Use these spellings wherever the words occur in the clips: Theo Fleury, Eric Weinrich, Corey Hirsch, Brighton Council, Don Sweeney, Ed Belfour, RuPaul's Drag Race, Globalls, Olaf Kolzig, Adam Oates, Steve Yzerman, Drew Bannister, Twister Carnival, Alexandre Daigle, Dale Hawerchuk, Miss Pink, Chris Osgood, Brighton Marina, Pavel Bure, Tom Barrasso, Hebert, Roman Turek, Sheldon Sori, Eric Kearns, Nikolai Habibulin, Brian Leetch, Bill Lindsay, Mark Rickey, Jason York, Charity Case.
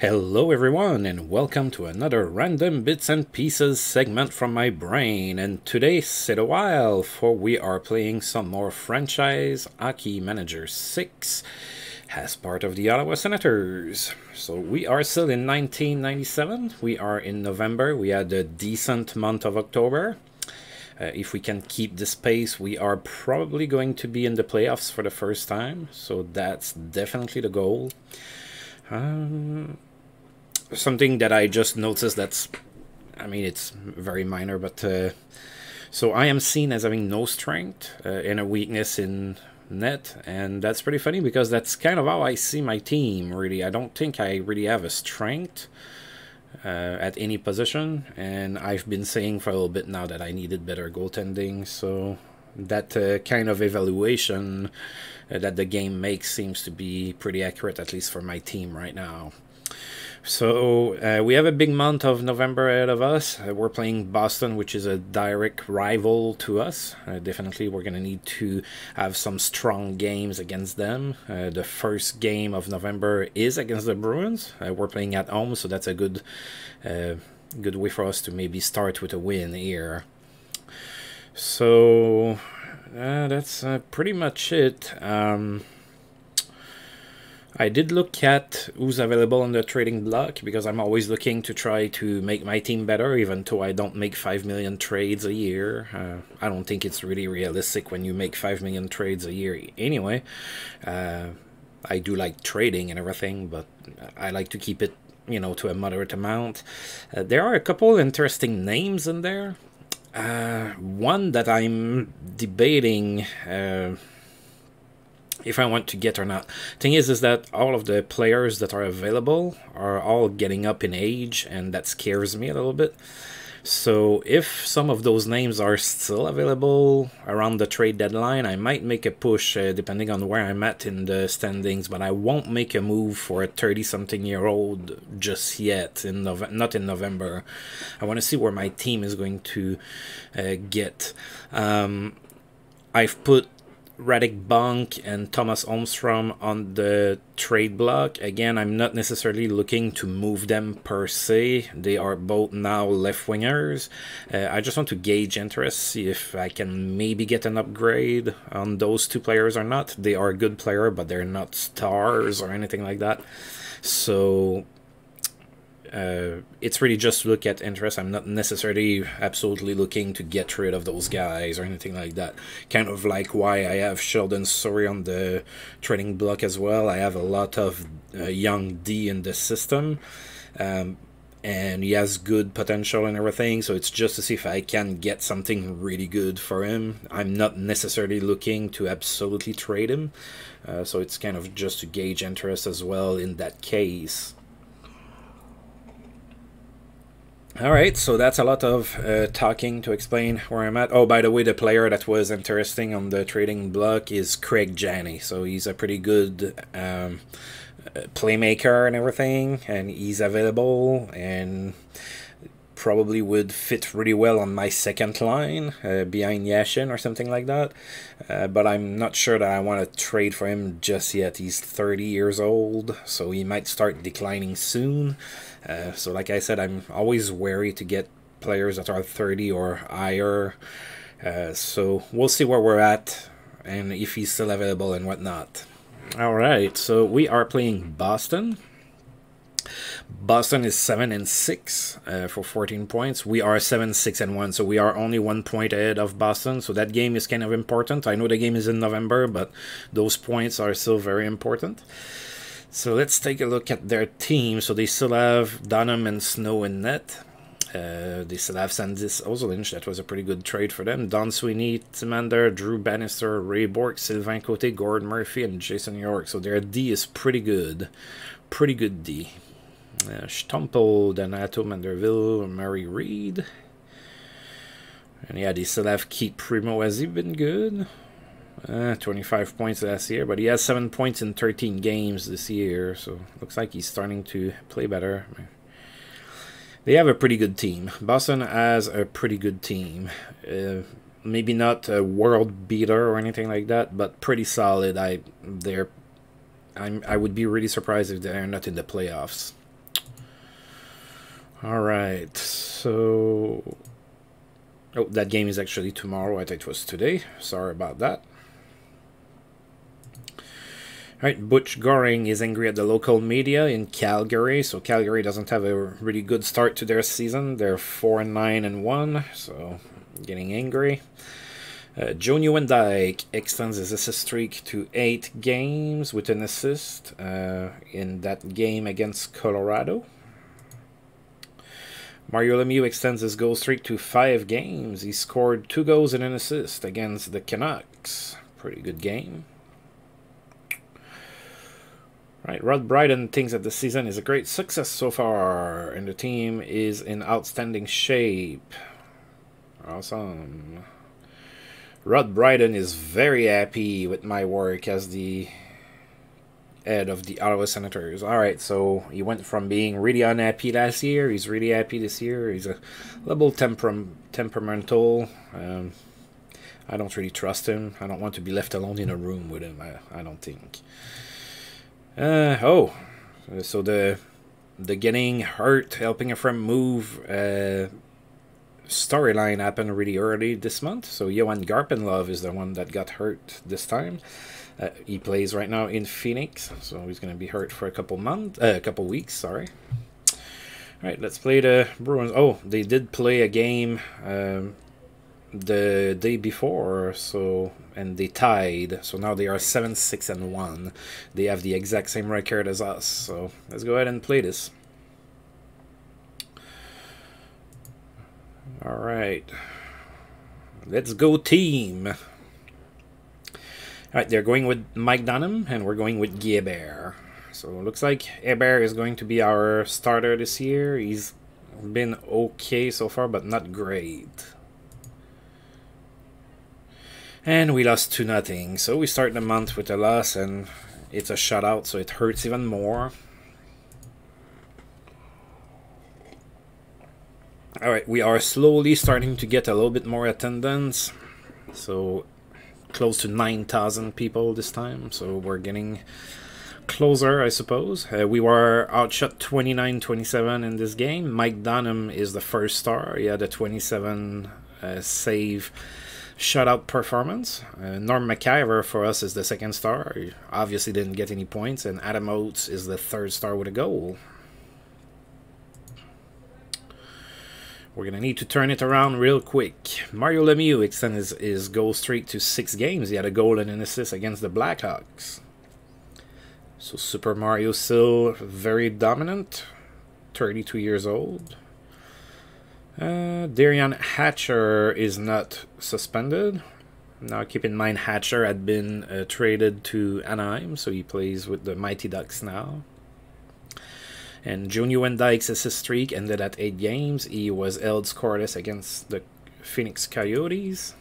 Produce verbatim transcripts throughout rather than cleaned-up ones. Hello everyone and welcome to another random bits and pieces segment from my brain, and today sit a while for we are playing some more Franchise Hockey Manager six as part of the Ottawa Senators. So we are still in nineteen ninety-seven, we are in November, we had a decent month of October. Uh, if we can keep this pace, we are probably going to be in the playoffs for the first time, so that's definitely the goal. Um, something that I just noticed that's, I mean, it's very minor, but uh, so I am seen as having no strength uh, and a weakness in net, and that's pretty funny because that's kind of how I see my team, really. I don't think I really have a strength uh, at any position, and I've been saying for a little bit now that I needed better goaltending, so that uh, kind of evaluation uh, that the game makes seems to be pretty accurate, at least for my team right now. So uh, we have a big month of November ahead of us. Uh, we're playing Boston, which is a direct rival to us. Uh, definitely we're going to need to have some strong games against them. Uh, the first game of November is against the Bruins. Uh, we're playing at home, so that's a good, uh, good way for us to maybe start with a win here. So uh, that's uh, pretty much it. Um, I did look at who's available on the trading block because I'm always looking to try to make my team better, even though I don't make five million trades a year. Uh, I don't think it's really realistic when you make five million trades a year anyway. Uh, I do like trading and everything, but I like to keep it, you know, to a moderate amount. Uh, there are a couple interesting names in there. Uh, one that I'm debating uh, if I want to get or not. Thing is, is that all of the players that are available are all getting up in age, and that scares me a little bit. So if some of those names are still available around the trade deadline, I might make a push uh, depending on where I'm at in the standings, but I won't make a move for a thirty-something-year-old just yet, in Nov not in November. I want to see where my team is going to uh, get. Um, I've put Radek Bonk and Tomas Holmstrom on the trade block. Again, I'm not necessarily looking to move them per se. They are both now left-wingers. Uh, I just want to gauge interest, see if I can maybe get an upgrade on those two players or not. They are a good player, but they're not stars or anything like that. So uh, it's really just look at interest. I'm not necessarily absolutely looking to get rid of those guys or anything like that. Kind of like why I have Sheldon Sori on the trading block as well. I have a lot of uh, young D in the system, um, and he has good potential and everything, so it's just to see if I can get something really good for him. I'm not necessarily looking to absolutely trade him, uh, so it's kind of just to gauge interest as well in that case. All right, so that's a lot of uh, talking to explain where I'm at. Oh, by the way, the player that was interesting on the trading block is Craig Janney. So he's a pretty good um, playmaker and everything, and he's available and probably would fit really well on my second line uh, behind Yashin or something like that. Uh, but I'm not sure that I want to trade for him just yet. He's thirty years old, so he might start declining soon. Uh, so like I said, I'm always wary to get players that are thirty or higher. Uh, so we'll see where we're at and if he's still available and whatnot. All right, so we are playing Boston. Boston is seven and six uh, for fourteen points. We are seven, six, and one, so we are only one point ahead of Boston, so that game is kind of important. I know the game is in November, but those points are still very important. So let's take a look at their team. So they still have Dunham and Snow in net. Uh, they still have Sandis Ozolinsh. That was a pretty good trade for them. Don Sweeney, Timander, Drew Bannister, Ray Bourque, Sylvain Côté, Gordon Murphy, and Jason York. So their D is pretty good. Pretty good D. Uh, Stumpel, Donato Manderville, Murray Reed. And yeah, they still have Keith Primo. Has he been good? Uh, twenty-five points last year, but he has seven points in thirteen games this year, so looks like he's starting to play better. They have a pretty good team. Boston has a pretty good team. Uh, maybe not a world beater or anything like that, but pretty solid. I they're I'm I would be really surprised if they're not in the playoffs. All right, so... Oh, that game is actually tomorrow. I thought it was today. Sorry about that. All right, Butch Goring is angry at the local media in Calgary. So Calgary doesn't have a really good start to their season. They're four and nine and one, so getting angry. Uh, Joe Nieuwendyk extends his assist streak to eight games with an assist uh, in that game against Colorado. Mario Lemieux extends his goal streak to five games. He scored two goals and an assist against the Canucks. Pretty good game. Right, Rod Bryden thinks that the season is a great success so far, and the team is in outstanding shape. Awesome. Rod Bryden is very happy with my work as the head of the Ottawa Senators. All right, so he went from being really unhappy last year. He's really happy this year. He's a little temper temperamental. Um, I don't really trust him. I don't want to be left alone in a room with him. I, I don't think. Uh, oh, so the the getting hurt, helping a friend move uh, storyline happened really early this month. So Johan Garpenlov is the one that got hurt this time. Uh, he plays right now in Phoenix, so he's going to be hurt for a couple months, uh, a couple weeks. Sorry. All right, let's play the Bruins. Oh, they did play a game um, the day before, so and they tied. So now they are seven, six, and one. They have the exact same record as us. So let's go ahead and play this. All right, let's go team. All right, they're going with Mike Dunham, and we're going with Hebert. So it looks like Hebert is going to be our starter this year. He's been okay so far, but not great. And we lost two nothing. So we start the month with a loss, and it's a shutout, so it hurts even more. All right, we are slowly starting to get a little bit more attendance. So... close to nine thousand people this time, so we're getting closer, I suppose. Uh, we were outshot twenty-nine twenty-seven in this game. Mike Dunham is the first star. He had a twenty-seven uh, save shutout performance. Uh, Norm Maciver for us is the second star. He obviously didn't get any points, and Adam Oates is the third star with a goal. We're going to need to turn it around real quick. Mario Lemieux extended his, his goal streak to six games. He had a goal and an assist against the Blackhawks. So Super Mario still very dominant. thirty-two years old. Uh, Darian Hatcher is not suspended. Now keep in mind Hatcher had been uh, traded to Anaheim. So he plays with the Mighty Ducks now. And Joe Nieuwendyk assist streak ended at eight games. He was held scoreless against the Phoenix Coyotes.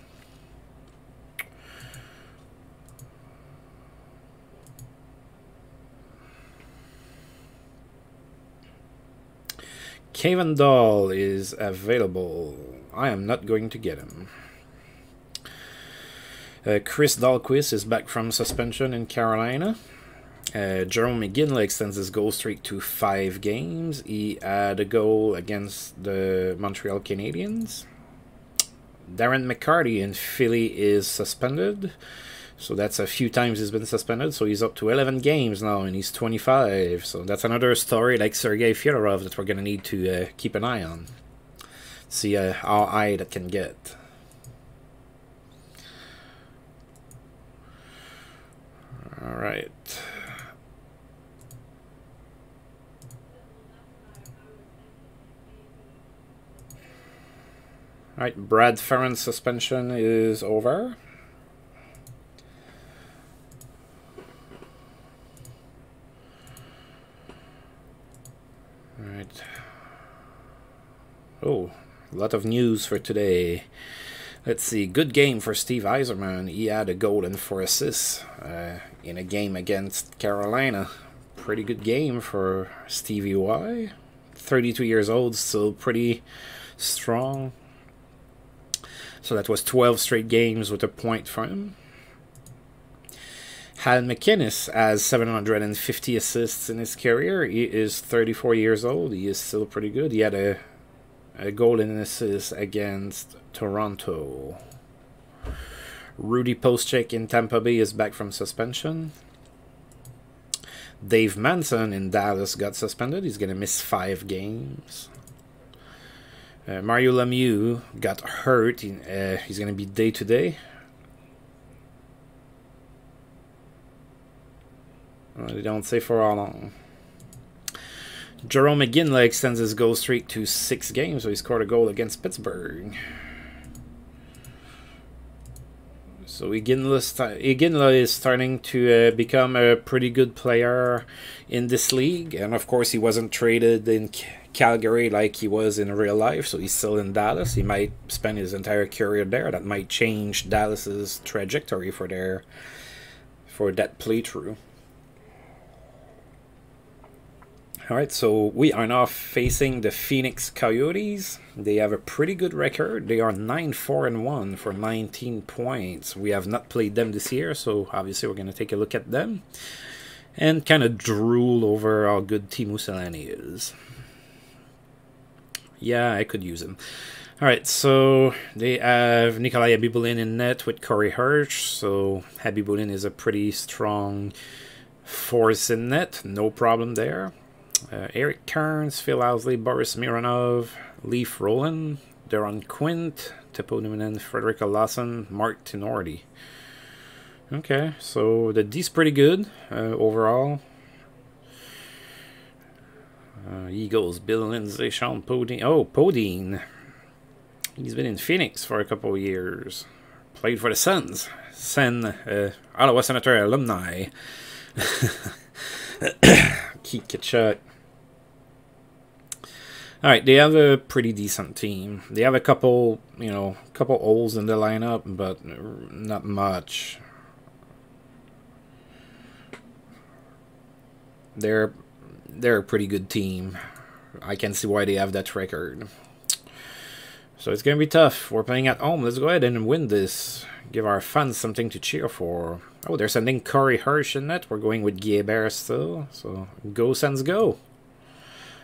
Kevin Dahl is available. I am not going to get him. Uh, Chris Dahlquist is back from suspension in Carolina. Uh, Jerome Iginla extends his goal streak to five games. He had a goal against the Montreal Canadiens. Darren McCarty in Philly is suspended. So that's a few times he's been suspended. So he's up to eleven games now, and he's twenty-five. So that's another story like Sergei Fyodorov that we're going to need to uh, keep an eye on. See uh, how high that can get. All right. All right, Brad Ferrand's suspension is over. All right. Oh, a lot of news for today. Let's see. Good game for Steve Yzerman. He had a goal and four assists uh, in a game against Carolina. Pretty good game for Stevie Y. thirty-two years old, still pretty strong. So that was twelve straight games with a point for him. Hal McInnes has seven hundred fifty assists in his career. He is thirty-four years old. He is still pretty good. He had a, a goal and an assist against Toronto. Rudy Postchek in Tampa Bay is back from suspension. Dave Manson in Dallas got suspended. He's going to miss five games. Uh, Mario Lemieux got hurt. In, uh, he's going to be day-to-day. Well, they don't say for how long. Jerome Iginla extends his goal streak to six games, so he scored a goal against Pittsburgh. So Iginla, Iginla is starting to uh, become a pretty good player in this league. And of course, he wasn't traded in C Calgary like he was in real life. So he's still in Dallas. He might spend his entire career there. That might change Dallas's trajectory for their for that playthrough. All right, so we are now facing the Phoenix Coyotes. They have a pretty good record. They are nine four and one for nineteen points. We have not played them this year, so obviously we're going to take a look at them and kind of drool over how good Teemu Selanne is. Yeah, I could use him. All right, so they have Nikolai Habibulin in net with Corey Hirsch. So Habibulin is a pretty strong force in net. No problem there. Uh, Eric Kearns, Phil Housley, Boris Mironov, Leif Roland, Deron Quint, Teppo Numinen, Frederick Olason, Mark Tinordi. Okay, so the D's pretty good uh, overall. Uh, Eagles, Bill Lindsay, Sean Podine. Oh, Podine. He's been in Phoenix for a couple of years. Played for the Suns. Sen, uh, Ottawa Senator alumni. Keith Ketchuk. Alright, they have a pretty decent team. They have a couple, you know, couple holes in the lineup, but not much. They're they're a pretty good team. I can see why they have that record. So it's gonna be tough. We're playing at home. Let's go ahead and win this. Give our fans something to cheer for. Oh, they're sending Corey Hirsch in net. We're going with Hebert still. So go Sens go.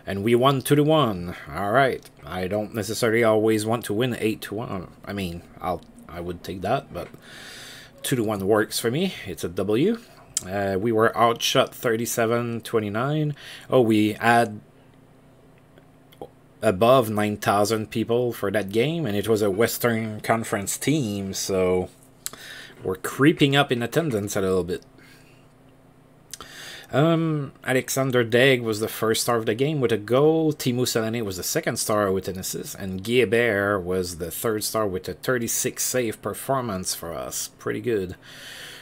And we won two to one. Alright. I don't necessarily always want to win eight to one. I mean, I'll I would take that, but two to one works for me. It's a W. Uh, we were outshot thirty-seven twenty-nine. Oh, we had above nine thousand people for that game, and it was a Western Conference team, so we're creeping up in attendance a little bit. Um, Alexandre Daigle was the first star of the game with a goal. Teemu Selanne was the second star with an assist, and Hebert was the third star with a thirty-six save performance for us. Pretty good.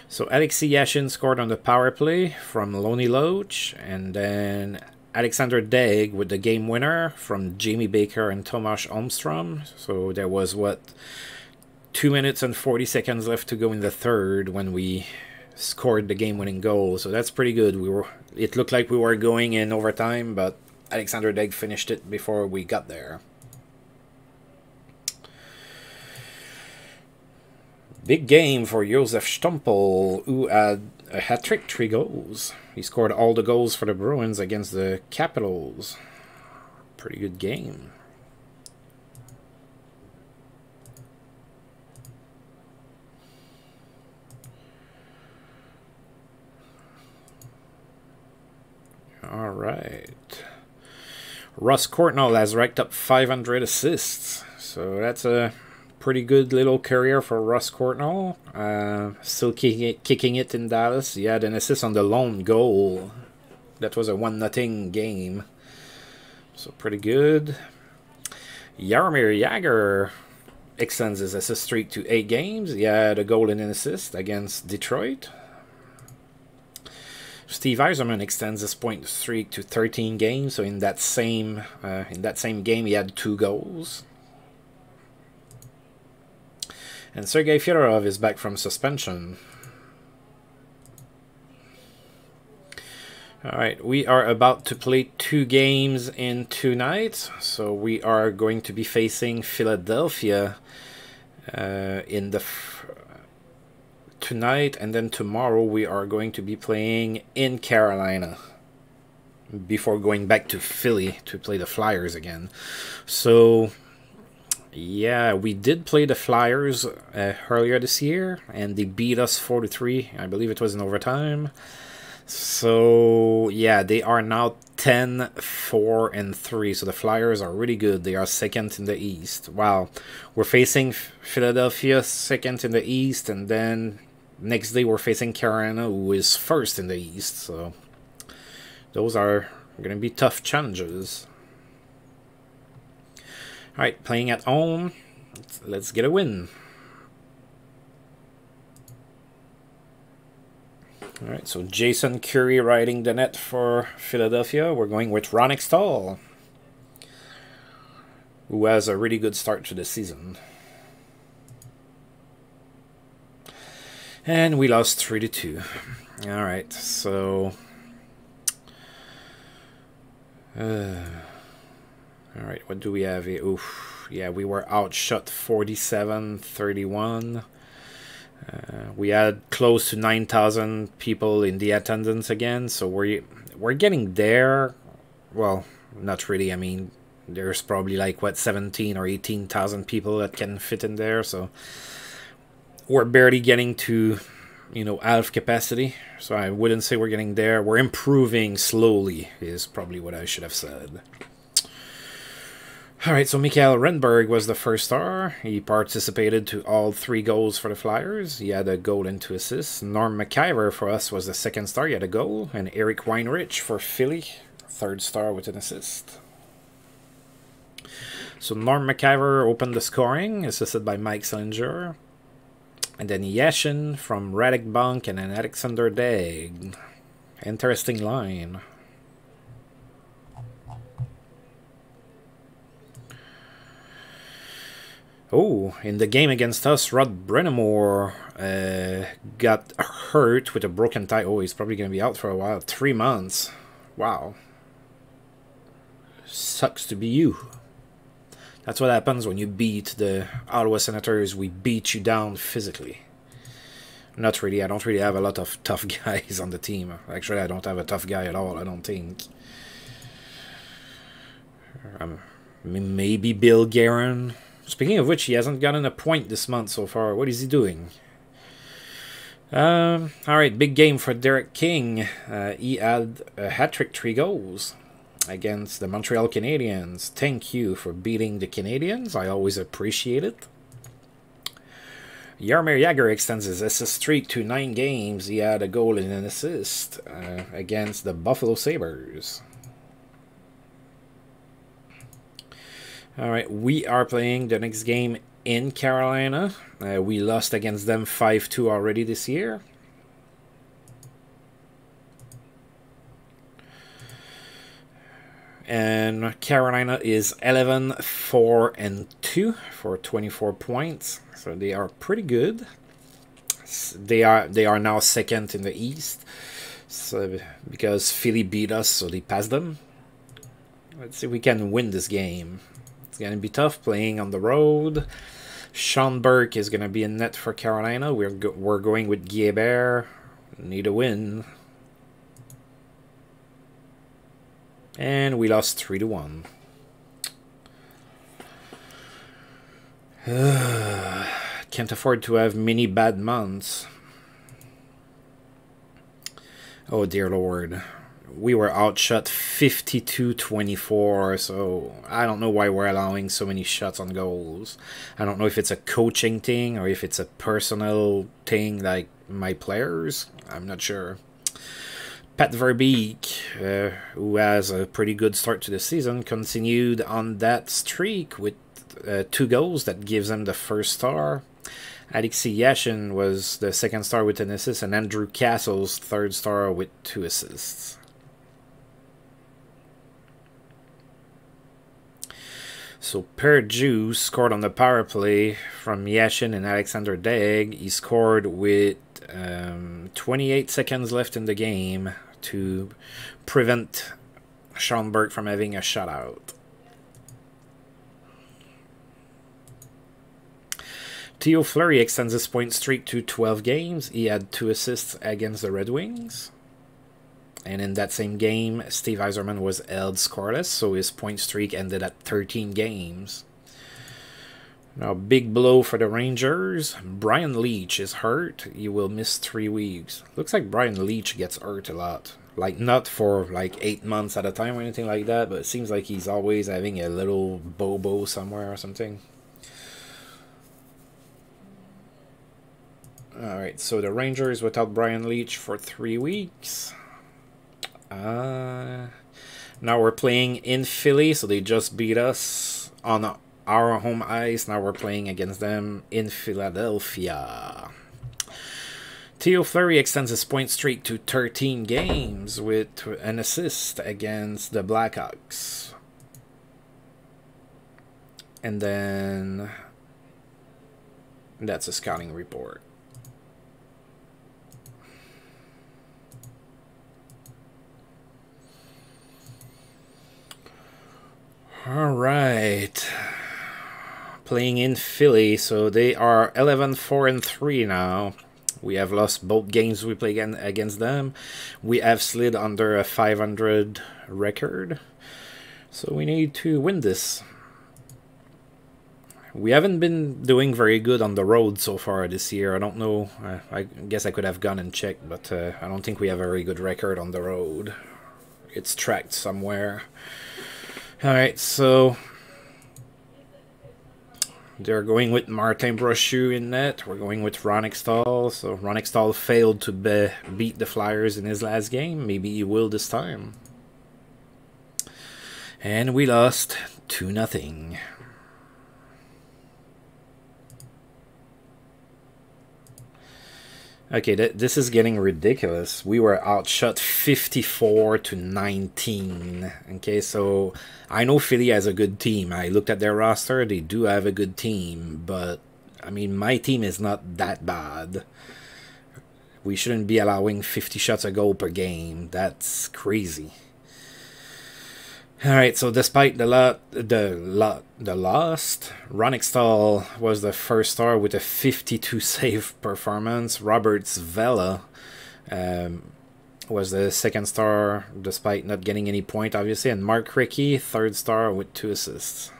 So Alexei Yashin scored on the power play from Loney Loach, and then Alexandre Daigle with the game winner from Jamie Baker and Tomas Holmstrom. So there was, what, two minutes and forty seconds left to go in the third when we scored the game-winning goal. So that's pretty good. We were, it looked like we were going in overtime, but Alexandre Daigle finished it before we got there. Big game for Josef Stumpel, who had a hat-trick, three goals. He scored all the goals for the Bruins against the Capitals. Pretty good game. All right. Russ Courtnall has racked up five hundred assists. So that's a pretty good little career for Russ Courtnall. Uh, still kicking it, kicking it in Dallas. He had an assist on the lone goal. That was a one nothing game. So pretty good. Jaromir Jagr extends his assist streak to eight games. He had a goal and an assist against Detroit. Steve Yzerman extends his point streak to thirteen games. So in that same uh, in that same game, he had two goals. And Sergei Fyodorov is back from suspension. All right, we are about to play two games in two nights. So we are going to be facing Philadelphia uh, in the f tonight, and then tomorrow we are going to be playing in Carolina before going back to Philly to play the Flyers again. So yeah, we did play the Flyers uh, earlier this year, and they beat us four to three. I believe it was in overtime. So yeah, they are now ten, four, and three. So the Flyers are really good. They are second in the East. Wow. We're facing Philadelphia, second in the East, and then next day we're facing Carolina, who is first in the East. So those are going to be tough challenges. All right, playing at home. Let's get a win. All right, so Jason Curry riding the net for Philadelphia. We're going with Ronick Stahl, who has a really good start to the season. And we lost three to two. All right, so... Uh, all right, what do we have here? Oof, yeah, we were outshot forty-seven thirty-one. Uh, we had close to nine thousand people in the attendance again, so we're, we're getting there. Well, not really. I mean, there's probably like, what, seventeen or eighteen thousand people that can fit in there, so we're barely getting to, you know, half capacity. So I wouldn't say we're getting there. We're improving slowly is probably what I should have said. All right, so Mikael Renberg was the first star. He participated to all three goals for the Flyers. He had a goal and two assists. Norm Maciver for us was the second star. He had a goal. And Eric Weinrich for Philly, third star with an assist. So Norm Maciver opened the scoring, assisted by Mike Sillinger. And then Yashin from Radek Bonk and then Alexandre Daigle. Interesting line. Oh, in the game against us, Rod Brennamore uh, got hurt with a broken thigh. Oh, he's probably going to be out for a while. Three months. Wow. Sucks to be you. That's what happens when you beat the Ottawa Senators. We beat you down physically. Not really. I don't really have a lot of tough guys on the team. Actually, I don't have a tough guy at all, I don't think. Um, maybe Bill Guerin. Speaking of which, he hasn't gotten a point this month so far. What is he doing? Um, all right, big game for Derek King. Uh, he had a hat-trick, three goals against the Montreal Canadiens. Thank you for beating the Canadiens. I always appreciate it. Jaromir Jagr extends his assist streak to nine games. He had a goal and an assist uh, against the Buffalo Sabres. All right, we are playing the next game in Carolina. Uh, we lost against them five two already this year. And Carolina is eleven, four, and two for twenty-four points. So they are pretty good. They are they are now second in the East. So because Philly beat us, so they passed them. Let's see if we can win this game. Going to be tough playing on the road. Sean Burke is going to be in net for Carolina. We're go we're going with Hebert. Need a win. And we lost three to one. Uh, can't afford to have many bad months. Oh dear Lord. We were outshot fifty-two twenty-four, so I don't know why we're allowing so many shots on goals. I don't know if it's a coaching thing or if it's a personal thing, like my players. I'm not sure. Pat Verbeek, uh, who has a pretty good start to the season, continued on that streak with uh, two goals. That gives him the first star. Alexei Yashin was the second star with an assist, and Andrew Castle's third star with two assists. So Perdue scored on the power play from Yashin and Alexandre Daigle. He scored with um, twenty-eight seconds left in the game to prevent Sean Burke from having a shutout. Theo Fleury extends his point streak to twelve games. He had two assists against the Red Wings. And in that same game, Steve Yzerman was held scoreless, so his point streak ended at thirteen games. Now, big blow for the Rangers. Brian Leetch is hurt. He will miss three weeks. Looks like Brian Leetch gets hurt a lot. Like, not for like eight months at a time or anything like that, but it seems like he's always having a little bobo somewhere or something. Alright, so the Rangers without Brian Leetch for three weeks. Uh, now we're playing in Philly, so they just beat us on a our home ice. Now we're playing against them in Philadelphia. Theo Fleury extends his point streak to thirteen games with an assist against the Blackhawks. And then that's a scouting report. All right. Playing in Philly, so they are eleven four and three now. We have lost both games we play against them. We have slid under a five hundred record, so we need to win this. We haven't been doing very good on the road so far this year. I don't know. I, I guess I could have gone and checked, but uh, I don't think we have a very good record on the road. It's tracked somewhere. All right, so they're going with Martin Brochu in net. We're going with Ronick Stahl. So Ronick Stahl failed to be beat the Flyers in his last game. Maybe he will this time. And we lost two nothing. Okay, th this is getting ridiculous. We were outshot fifty-four to nineteen. Okay, so I know Philly has a good team. I looked at their roster. They do have a good team, but I mean, my team is not that bad. We shouldn't be allowing fifty shots a goal per game. That's crazy. All right, so despite the lot, the lot, the loss, Ronick Stahl was the first star with a fifty-two save performance. Robert Svehla um, was the second star, despite not getting any point, obviously, and Mark Rickey, third star with two assists.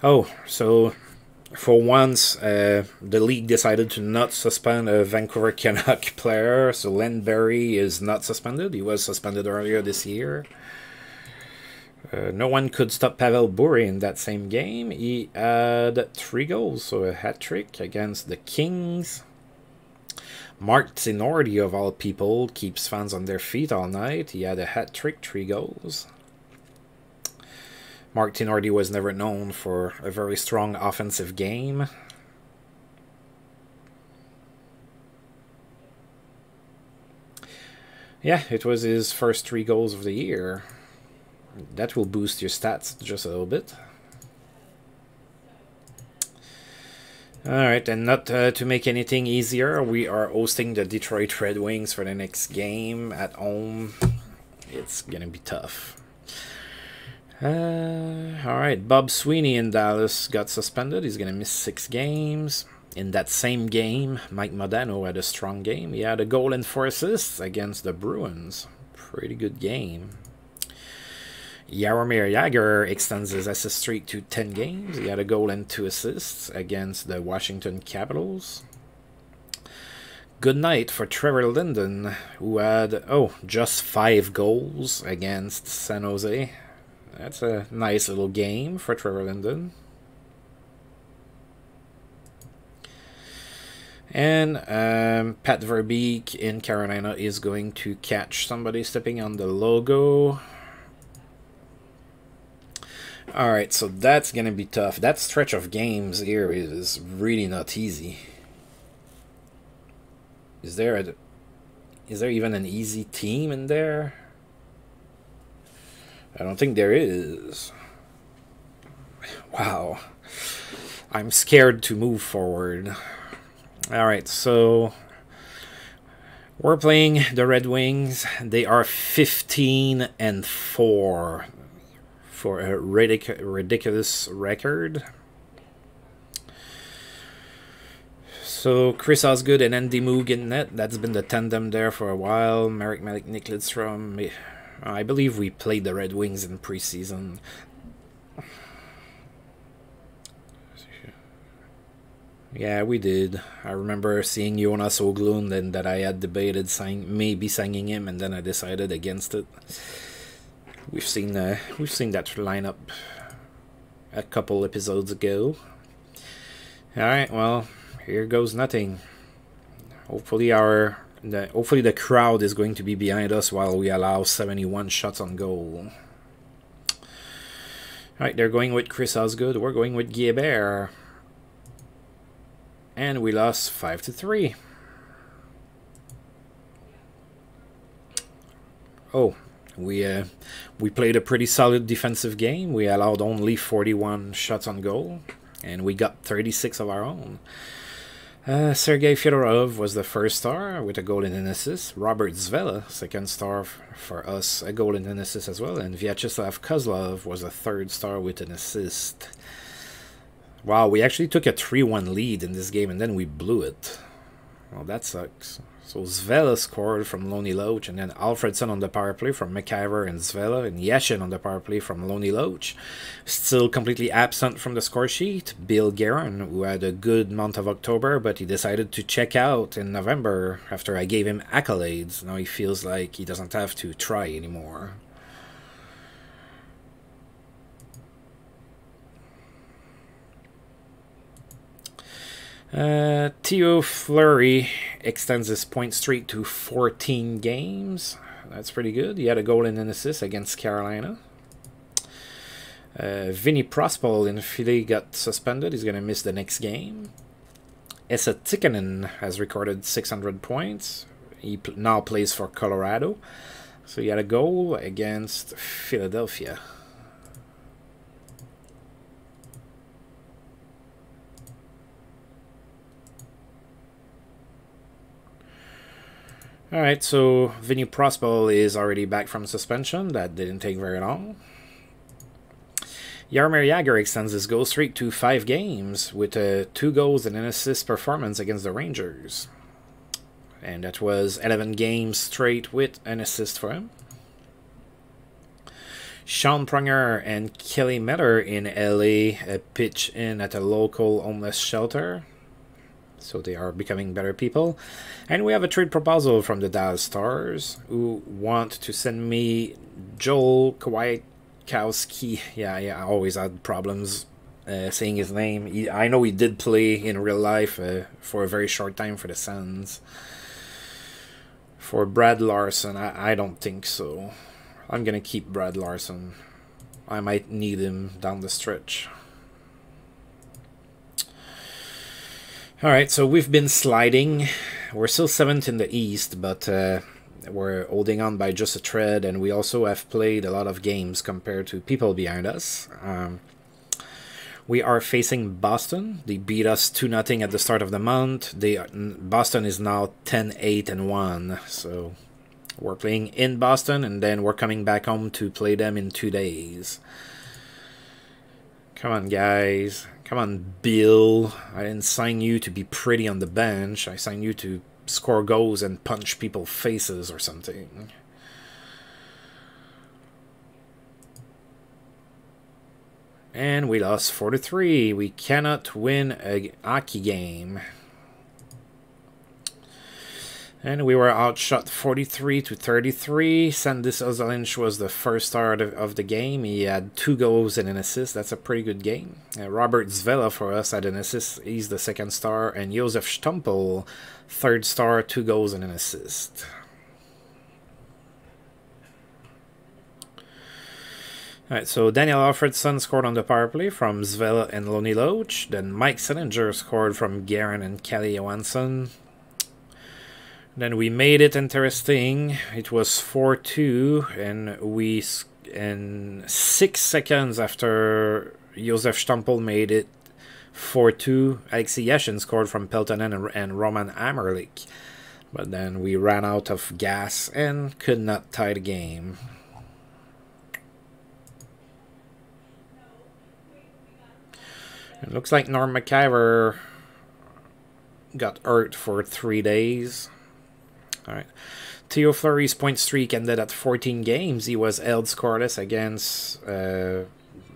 Oh, so. For once, uh, the league decided to not suspend a Vancouver Canuck player, so Landberry is not suspended. He was suspended earlier this year. Uh, no one could stop Pavel Bure in that same game. He had three goals, so a hat-trick against the Kings. Mark Tinordi, of all people, keeps fans on their feet all night. He had a hat-trick, three goals. Mark Tinordi was never known for a very strong offensive game. Yeah, it was his first three goals of the year. That will boost your stats just a little bit. Alright, and not uh, to make anything easier, we are hosting the Detroit Red Wings for the next game at home. It's gonna be tough. Uh, all right, Bob Sweeney in Dallas got suspended. He's going to miss six games. In that same game, Mike Modano had a strong game. He had a goal and four assists against the Bruins. Pretty good game. Jaromir Jagr extends his assist streak to ten games. He had a goal and two assists against the Washington Capitals. Good night for Trevor Linden, who had, oh, just five goals against San Jose. That's a nice little game for Trevor Linden. And um, Pat Verbeek in Carolina is going to catch somebody stepping on the logo. All right, so that's going to be tough. That stretch of games here is really not easy. Is there a, is there even an easy team in there? I don't think there is. Wow. I'm scared to move forward. All right, so we're playing the Red Wings. They are fifteen and four. for a ridic ridiculous record. So Chris Osgood and Andy Moog in net. That's been the tandem there for a while. Marek Malik Niklitz from... I believe we played the Red Wings in preseason. Yeah, we did. I remember seeing Jonas Oglund and that I had debated sign maybe signing him, and then I decided against it. We've seen uh, we've seen that lineup a couple episodes ago. All right, well, here goes nothing. Hopefully our the, hopefully the crowd is going to be behind us while we allow seventy-one shots on goal. All right, they're going with Chris Osgood. We're going with Hebert. And we lost five to three. Oh, we uh, we played a pretty solid defensive game. We allowed only forty-one shots on goal, and we got thirty-six of our own. Uh, Sergei Fyodorov was the first star with a goal and an assist. Robert Svehla, second star for us, a goal and an assist as well. And Vyacheslav Kozlov was a third star with an assist. Wow, we actually took a three one lead in this game, and then we blew it. Well, that sucks. So Svehla scored from Loney Loach, and then Alfredson on the power play from Maciver and Svehla, and Yashin on the power play from Loney Loach. Still completely absent from the score sheet, Bill Guerin, who had a good month of October, but he decided to check out in November after I gave him accolades. Now he feels like he doesn't have to try anymore. Uh, Theo Fleury extends his point streak to fourteen games. That's pretty good. He had a goal and an assist against Carolina. Uh, Vinny Prospol in Philly got suspended. He's going to miss the next game. Esa Tikkanen has recorded six hundred points. He pl now plays for Colorado. So he had a goal against Philadelphia. Alright, so Vinny Prospol is already back from suspension. That didn't take very long. Jaromir Jagr extends his goal streak to five games with a two goals and an assist performance against the Rangers. And that was eleven games straight with an assist for him. Sean Pronger and Kelly Meller in L A pitch in at a local homeless shelter. So they are becoming better people. And we have a trade proposal from the Dallas Stars, who want to send me Joel Kwiatkowski. Yeah, yeah, I always had problems uh, saying his name. He, I know he did play in real life uh, for a very short time for the Suns. For Brad Larson, I, I don't think so. I'm going to keep Brad Larson. I might need him down the stretch. Alright, so we've been sliding. We're still seventh in the East, but uh, we're holding on by just a thread, and we also have played a lot of games compared to people behind us. Um, we are facing Boston. They beat us two nothing at the start of the month. They are, Boston is now ten eight and one, so we're playing in Boston, and then we're coming back home to play them in two days. Come on, guys. Come on, Bill. I didn't sign you to be pretty on the bench. I signed you to score goals and punch people's faces or something. And we lost four to three. We cannot win a hockey game. And we were outshot forty-three to thirty-three. Sandis Ozolinsh was the first star of the game. He had two goals and an assist. That's a pretty good game. Uh, Robert Svehla for us had an assist. He's the second star. And Josef Stumpel, third star, two goals and an assist. Alright, so Daniel Alfredson scored on the power play from Svehla and Loney Loach. Then Mike Sillinger scored from Guerin and Kelly Johansson. Then we made it interesting. It was four two, and we and six seconds after Josef Stumpel made it four two, Alexei Yashin scored from Peltonen and, and Roman Amerlik. But then we ran out of gas and could not tie the game. It looks like Norm Maciver got hurt for three days. All right. Theo Fleury's point streak ended at fourteen games. He was held scoreless against uh,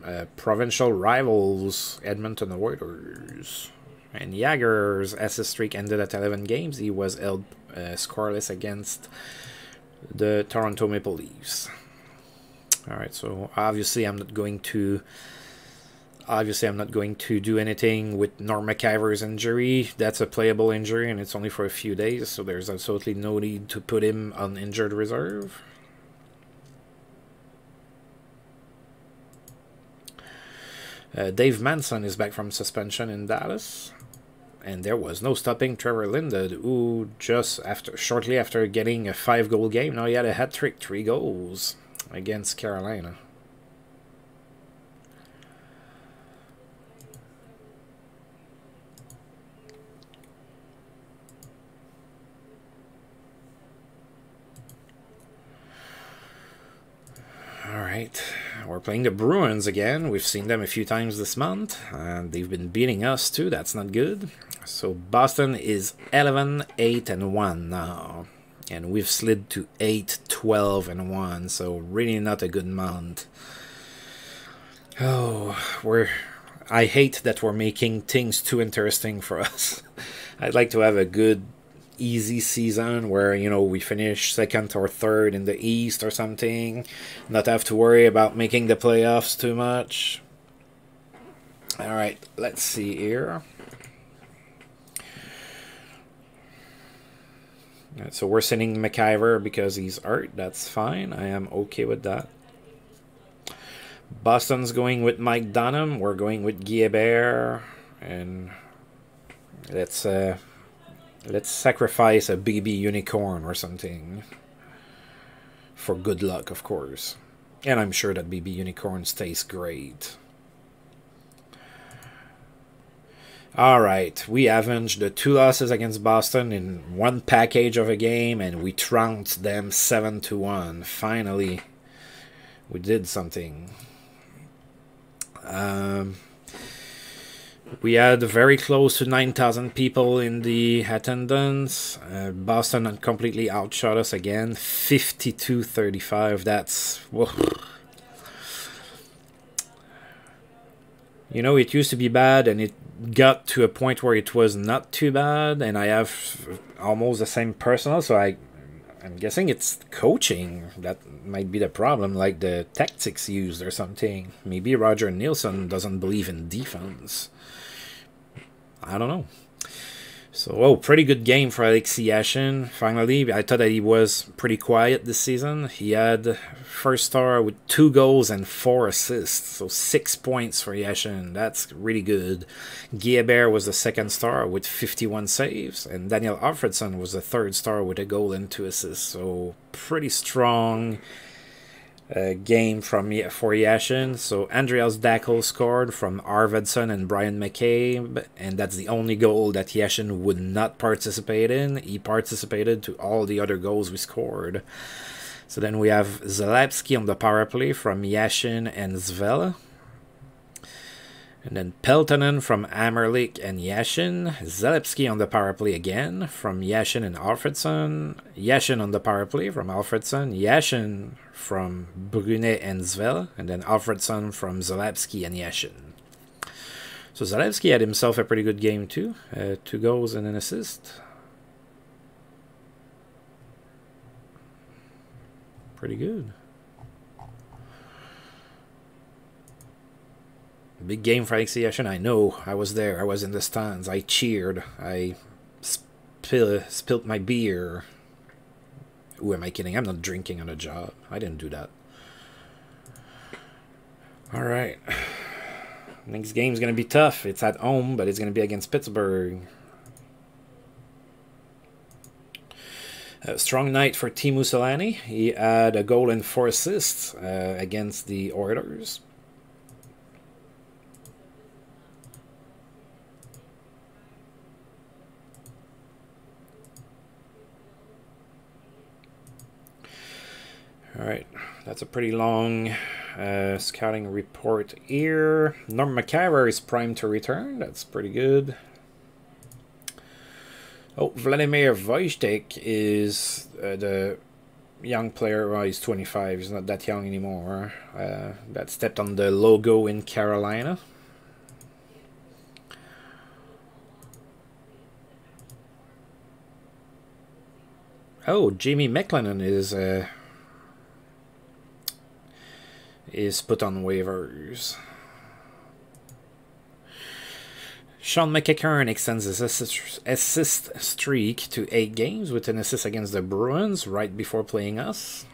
uh, provincial rivals Edmonton Oilers. And Jagger's assist streak ended at eleven games. He was held uh, scoreless against the Toronto Maple Leafs. All right, so obviously I'm not going to obviously I'm not going to do anything with Norm Maciver's injury. That's a playable injury and it's only for a few days, so there's absolutely no need to put him on injured reserve. Uh, Dave Manson is back from suspension in Dallas. And there was no stopping Trevor Linded, who just after, shortly after getting a five-goal game, now he had a hat-trick, three goals against Carolina. All right, we're playing the Bruins again. We've seen them a few times this month, and they've been beating us too. That's not good. So Boston is eleven, eight, and one now, and we've slid to eight, twelve, and one, so really not a good month. Oh, we're... I hate that we're making things too interesting for us. I'd like to have a good, easy season where, you know, we finish second or third in the East or something, not have to worry about making the playoffs too much. All right, let's see here. So we're sending Maciver because he's hurt. That's fine. I am okay with that. Boston's going with Mike Dunham. We're going with Hebert. And let's uh, let's sacrifice a B B unicorn or something for good luck, of course. And I'm sure that B B unicorns taste great. All right, we avenged the two losses against Boston in one package of a game, and we trounced them seven to one. Finally, we did something. Um, we had very close to nine thousand people in the attendance. Uh, Boston completely outshot us again, fifty-two thirty-five. That's... whoa. You know, it used to be bad, and it got to a point where it was not too bad, and I have almost the same personnel, so I, I'm guessing it's coaching that might be the problem, like the tactics used or something. Maybe Roger Nielsen doesn't believe in defense. I don't know. So, oh, pretty good game for Alexei Yashin, finally. I thought that he was pretty quiet this season. He had first star with two goals and four assists, so six points for Yashin. That's really good. Hebert was the second star with fifty-one saves, and Daniel Alfredson was the third star with a goal and two assists, so pretty strong uh, game from for Yashin. So Andreas Daigle scored from Arvidsson and Brian McCabe, and that's the only goal that Yashin would not participate in. He participated to all the other goals we scored. So then we have Zalewski on the power play from Yashin and Svehla. And then Peltonen from Hammerlick and Yashin. Zalewski on the power play again from Yashin and Alfredson. Yashin on the power play from Alfredson. Yashin from Brunet and Svehla. And then Alfredson from Zalewski and Yashin. So Zalewski had himself a pretty good game too. Uh, two goals and an assist. Pretty good. Big game for Alexei Yashin. I know. I was there. I was in the stands. I cheered. I spill, spilled my beer. Who am I kidding? I'm not drinking on a job. I didn't do that. All right. Next game's going to be tough. It's at home, but it's going to be against Pittsburgh. A strong night for Teemu Selanne. He had a goal and four assists uh, against the Oilers. All right, that's a pretty long Uh, scouting report here. Norm Maciver is primed to return. That's pretty good. Oh, Vladimir Voytek is uh, the young player. Well, he's twenty-five. He's not that young anymore. Uh, that stepped on the logo in Carolina. Oh, Jamie McLennan is uh, is put on waivers. Sean McEachern extends his assist, assist streak to eight games with an assist against the Bruins right before playing us.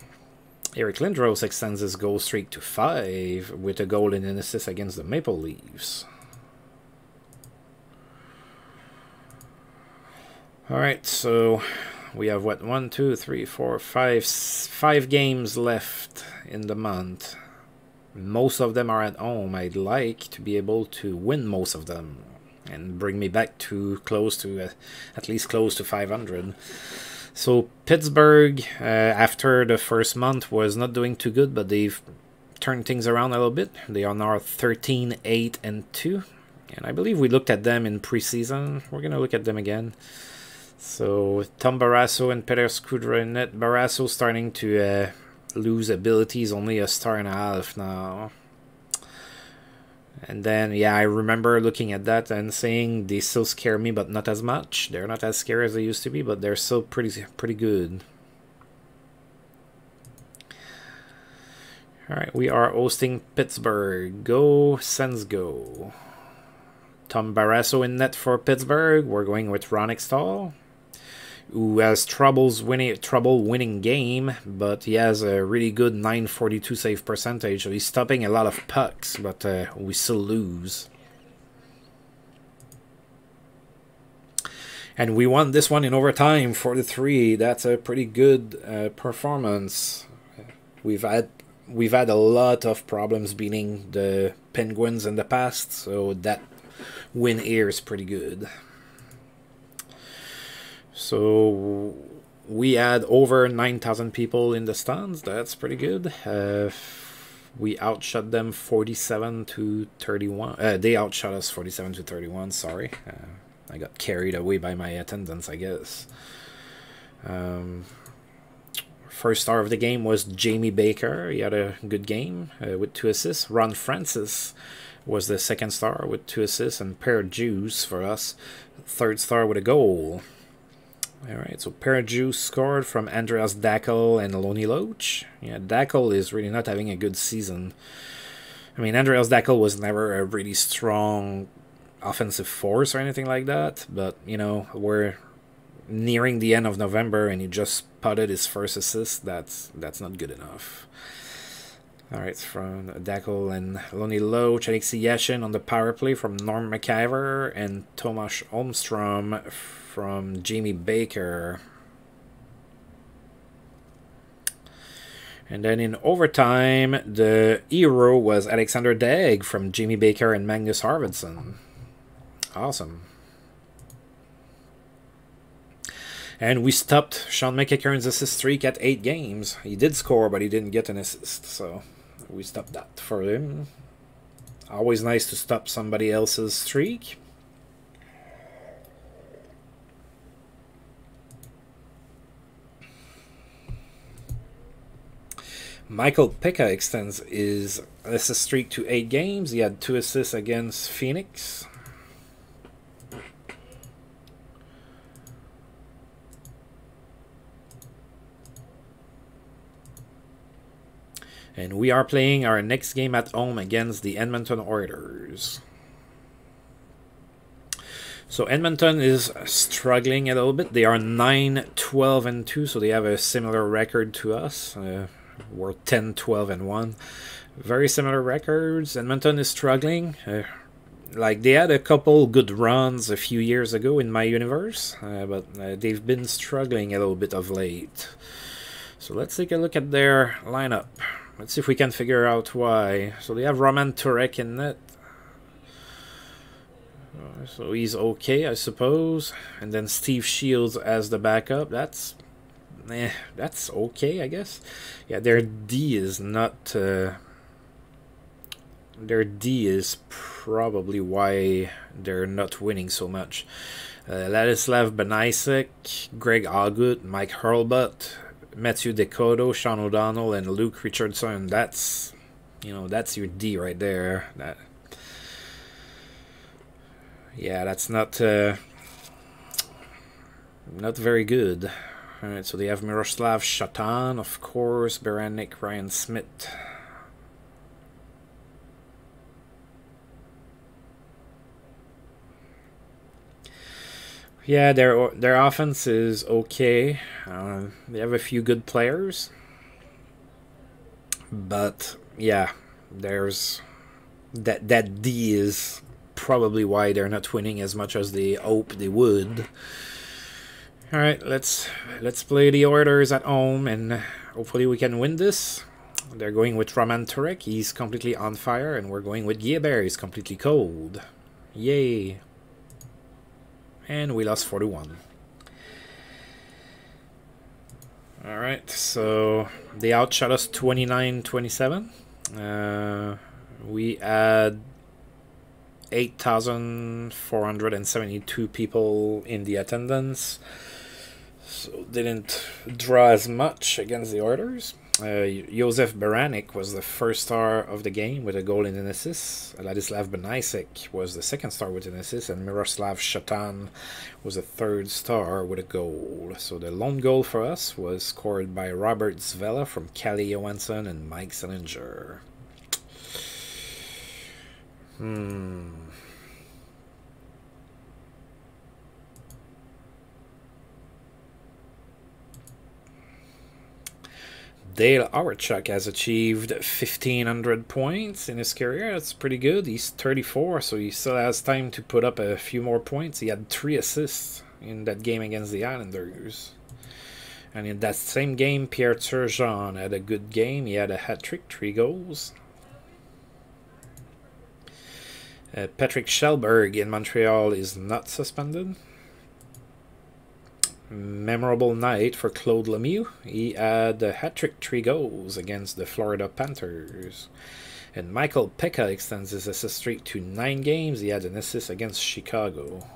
Eric Lindros extends his goal streak to five with a goal and an assist against the Maple Leafs. All right, so we have what, one, two, three, four, five, five games left in the month. Most of them are at home. I'd like to be able to win most of them and bring me back to close to uh, at least close to five hundred. So Pittsburgh, uh, after the first month, was not doing too good, but they've turned things around a little bit. They are now thirteen, eight, and two, and I believe we looked at them in preseason. We're gonna look at them again. So Tom Barrasso and Peter Skudronet. Barrasso starting to uh, lose abilities, only a star and a half now. And then, yeah, I remember looking at that and saying they still scare me, but not as much. They're not as scary as they used to be, but they're still pretty pretty good. All right, we are hosting Pittsburgh. Go, Sens, go. Tom Barrasso in net for Pittsburgh. We're going with Ronick Stahl, who has troubles winning, trouble winning game, but he has a really good nine forty-two save percentage, so he's stopping a lot of pucks, but uh, we still lose. And we won this one in overtime, four to three. That's a pretty good uh, performance. We've had we've had a lot of problems beating the Penguins in the past, so that win here is pretty good. So we had over nine thousand people in the stands. That's pretty good. Uh, we outshot them forty-seven to thirty-one. Uh, they outshot us forty-seven to thirty-one. Sorry, uh, I got carried away by my attendance, I guess. Um, first star of the game was Jamie Baker. He had a good game uh, with two assists. Ron Francis was the second star with two assists and pair of Jews for us. Third star with a goal. Alright, so Parajus scored from Andreas Daigle and Loney Loach. Yeah, Daigle is really not having a good season. I mean, Andreas Daigle was never a really strong offensive force or anything like that, but, you know, we're nearing the end of November and he just putted his first assist. That's, that's not good enough. Alright, from Daigle and Loney Loach. Alexei Yashin on the power play from Norm Maciver and Tomas Holmstrom from Jamie Baker. And then in overtime, the hero was Alexandre Daigle from Jamie Baker and Magnus Harvidsson. Awesome. And we stopped Sean McEachern's assist streak at eight games. He did score, but he didn't get an assist, so we stopped that for him. Always nice to stop somebody else's streak. Michael Pekka extends his assist streak to eight games. He had two assists against Phoenix. And we are playing our next game at home against the Edmonton Oilers. So Edmonton is struggling a little bit. They are nine, twelve, and two, so they have a similar record to us. Uh, We're ten, twelve, and one. Very similar records. Edmonton is struggling. Uh, like, they had a couple good runs a few years ago in my universe, uh, but uh, they've been struggling a little bit of late. So let's take a look at their lineup. Let's see if we can figure out why. So they have Roman Turek in net. So he's okay, I suppose. And then Steve Shields as the backup. That's... Eh, that's okay, I guess. Yeah, their D is not uh, Their D is probably why they're not winning so much. Uh, Ladislav Benisek, Greg Augut, Mike Hurlbut, Matthew Decoto, Sean O'Donnell, and Luke Richardson. That's, you know, that's your D right there. That, yeah, that's not uh, not very good. All right, so they have Miroslav Shatan, of course, Beranek, Ryan Smith. Yeah, their their offense is okay. Uh, they have a few good players, but yeah, there's that that D is probably why they're not winning as much as they hope they would. All right, let's let's play the Oilers at home, and hopefully we can win this. They're going with Roman Turek. He's completely on fire, and we're going with Hebert. He's completely cold. Yay! And we lost four to one. All right, so they outshot us twenty-nine twenty-seven. Uh, we had eight thousand four hundred seventy-two people in the attendance, so didn't draw as much against the Oilers. Uh, Josef Beranek was the first star of the game with a goal and an assist. Ladislav Benisek was the second star with an assist, and Miroslav Shatan was the third star with a goal. So the lone goal for us was scored by Robert Svehla from Kalle Johansson and Mike Sillinger. Hmm. Dale Hawerchuk has achieved fifteen hundred points in his career. That's pretty good. He's thirty-four, so he still has time to put up a few more points. He had three assists in that game against the Islanders. And in that same game, Pierre Turgeon had a good game. He had a hat-trick, three goals. Uh, Patrick Shelberg in Montreal is not suspended. Memorable night for Claude Lemieux. He had a hat-trick, three goals against the Florida Panthers. And Michael Pekka extends his assist streak to nine games. He had an assist against Chicago.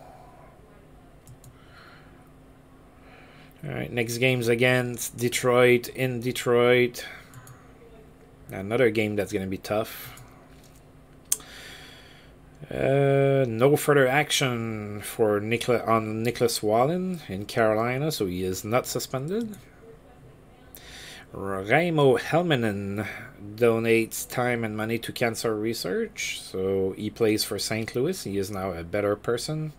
All right, next game's against Detroit in Detroit. Another game that's going to be tough. Uh, no further action for Nicola, on Nicholas Wallin in Carolina, so he is not suspended. Raimo Helminen donates time and money to cancer research, so he plays for Saint Louis. He is now a better person.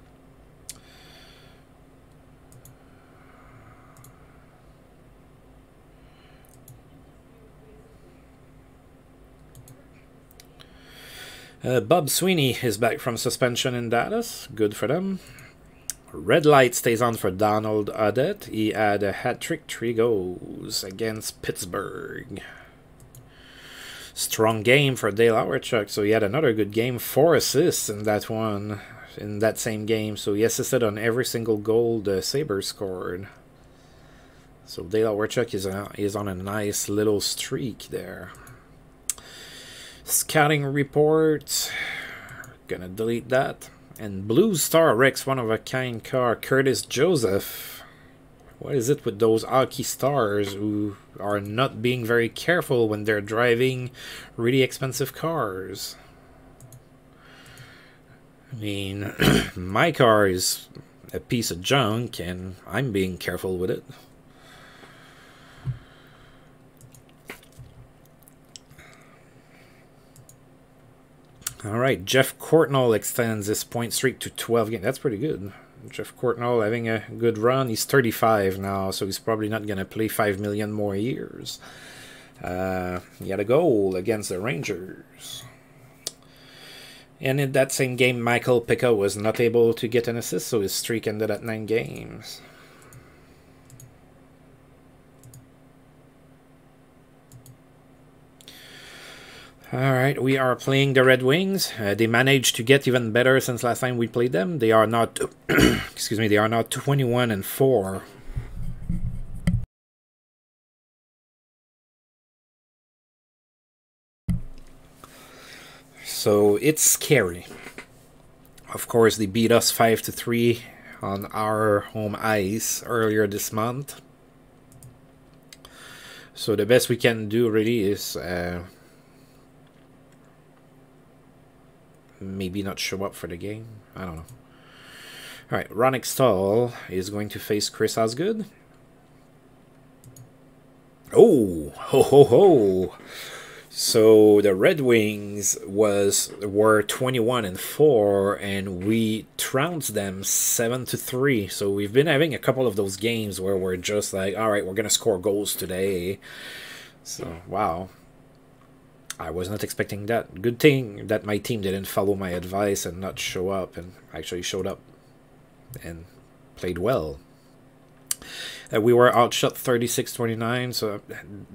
Uh, Bob Sweeney is back from suspension in Dallas. Good for them. Red light stays on for Donald Audet. He had a hat-trick, three goals against Pittsburgh. Strong game for Dale Hawerchuk, so he had another good game. Four assists in that one, in that same game. So he assisted on every single goal the Sabres scored. So Dale Hawerchuk is, a, is on a nice little streak there. Scouting report, gonna delete that. And Blues star Rex one of a kind car Curtis Joseph. What is it with those hockey stars who are not being very careful when they're driving really expensive cars? I mean, my car is a piece of junk and I'm being careful with it. All right, Jeff Courtnall extends his point streak to twelve games. That's pretty good. Jeff Courtnall having a good run. He's thirty-five now, so he's probably not going to play five million more years. Uh, he had a goal against the Rangers. And in that same game, Michael Pekka was not able to get an assist, so his streak ended at nine games. All right, we are playing the Red Wings. Uh, they managed to get even better since last time we played them. They are not, excuse me, they are now twenty-one and four. So it's scary. Of course, they beat us five to three on our home ice earlier this month. So the best we can do really is uh, maybe not show up for the game. I don't know. Alright, Ronick Stahl is going to face Chris Osgood. Oh, ho ho ho! So the Red Wings was were twenty-one and four, and we trounced them seven to three. So we've been having a couple of those games where we're just like, all right, we're gonna score goals today. So wow, I was not expecting that. Good thing that my team didn't follow my advice and not show up, and actually showed up and played well. Uh, we were outshot thirty-six twenty-nine, so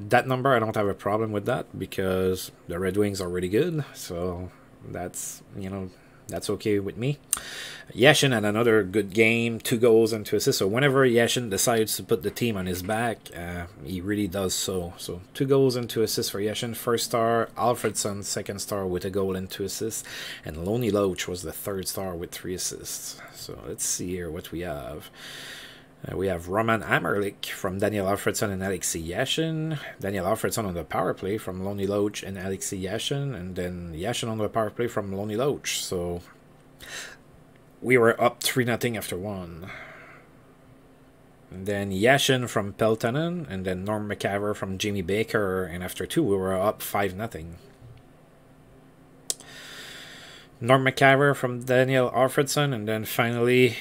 that number I don't have a problem with that because the Red Wings are really good, so that's, you know, that's okay with me. Yashin had another good game, two goals and two assists. So whenever Yashin decides to put the team on his back, uh, he really does so. So two goals and two assists for Yashin. First star, Alfredsson, second star with a goal and two assists. And Loney Loach was the third star with three assists. So let's see here what we have. Uh, we have Roman Amerlik from Daniel Alfredsson and Alexei Yashin. Daniel Alfredsson on the power play from Loney Loach and Alexei Yashin. And then Yashin on the power play from Loney Loach. So we were up three nothing after one. And then Yashin from Peltonen. And then Norm Maciver from Jamie Baker. And after two, we were up five nothing. Norm Maciver from Daniel Alfredsson. And then finally...